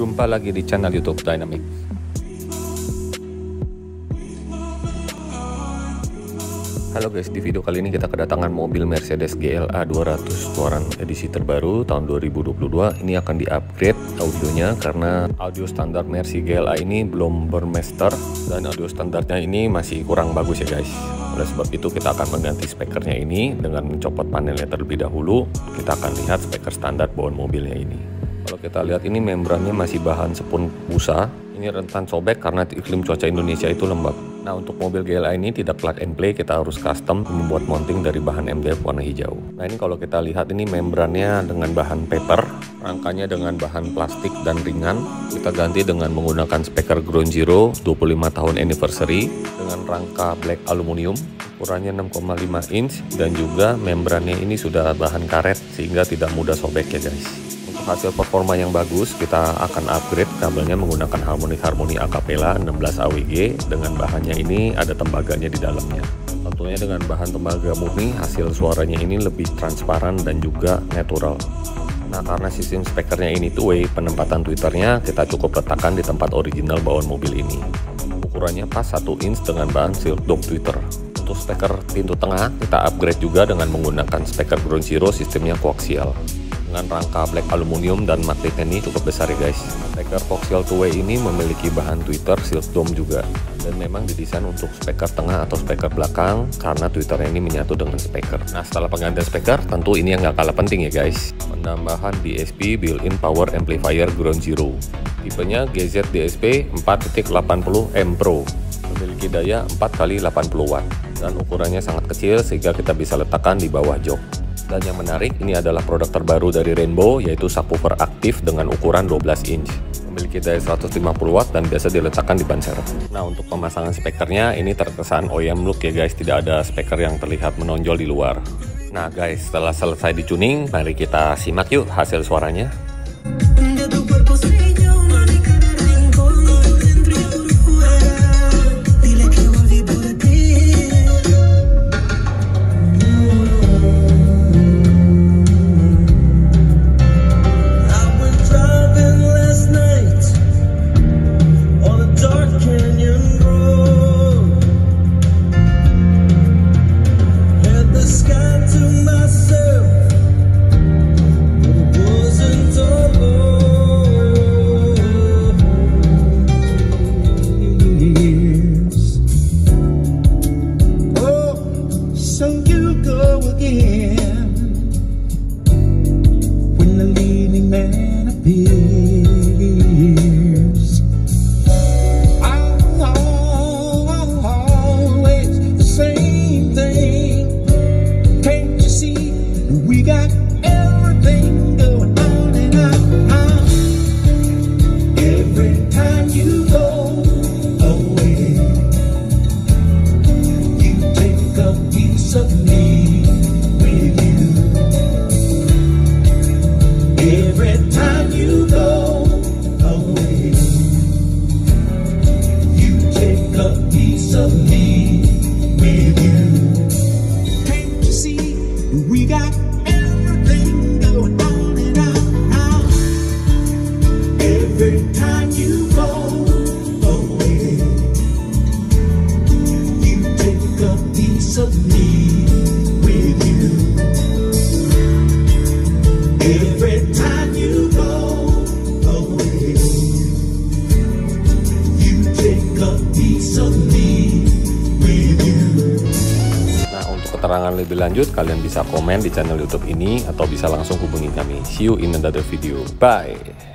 Jumpa lagi di channel YouTube Dynamic. Halo guys, di video kali ini kita kedatangan mobil Mercedes GLA 200 keluaran edisi terbaru tahun 2022. Ini akan di-upgrade audionya karena audio standar Mercedes GLA ini belum bermaster dan audio standarnya ini masih kurang bagus ya guys. Oleh sebab itu kita akan mengganti speakernya ini dengan mencopot panelnya terlebih dahulu. Kita akan lihat speaker standar bawaan mobilnya ini. Kalau kita lihat ini membrannya masih bahan spons busa. Ini rentan sobek karena iklim cuaca Indonesia itu lembab. Nah, untuk mobil GLA ini tidak plug and play, kita harus custom membuat mounting dari bahan MDF warna hijau. Nah, ini kalau kita lihat ini membrannya dengan bahan paper, rangkanya dengan bahan plastik dan ringan. Kita ganti dengan menggunakan speaker Ground Zero 25 tahun anniversary dengan rangka black aluminium, ukurannya 6,5 inch dan juga membrannya ini sudah bahan karet sehingga tidak mudah sobek ya guys. Hasil performa yang bagus, kita akan upgrade kabelnya menggunakan Harmony Acapella 16 AWG dengan bahannya ini ada tembaganya di dalamnya. Tentunya dengan bahan tembaga murni, hasil suaranya ini lebih transparan dan juga natural. Nah, karena sistem speakernya ini two-way, penempatan tweeternya kita cukup letakkan di tempat original bawaan mobil ini. Ukurannya pas 1 inch dengan bahan silk dome tweeter. Untuk speaker pintu tengah, kita upgrade juga dengan menggunakan speaker Ground Zero, sistemnya koaksial dengan rangka black aluminium dan magnetnya ini cukup besar ya guys. Speaker Voxel two-way ini memiliki bahan tweeter silk dome juga dan memang didesain untuk speaker tengah atau speaker belakang karena tweeternya ini menyatu dengan speaker. Nah, setelah penggantian speaker tentu ini yang gak kalah penting ya guys, penambahan DSP built-in power amplifier Ground Zero, tipenya GZ DSP 4.80m Pro, memiliki daya 4x80 watt dan ukurannya sangat kecil sehingga kita bisa letakkan di bawah jok. Dan yang menarik, ini adalah produk terbaru dari Rainbow, yaitu subwoofer aktif dengan ukuran 12 inch. Memiliki daya 150 watt dan biasa diletakkan di ban serep. Nah, untuk pemasangan speakernya, ini terkesan OEM look ya guys, tidak ada speaker yang terlihat menonjol di luar. Nah guys, setelah selesai dicuning, mari kita simak yuk hasil suaranya. Keterangan lebih lanjut kalian bisa komen di channel YouTube ini atau bisa langsung hubungi kami. See you in another video. Bye.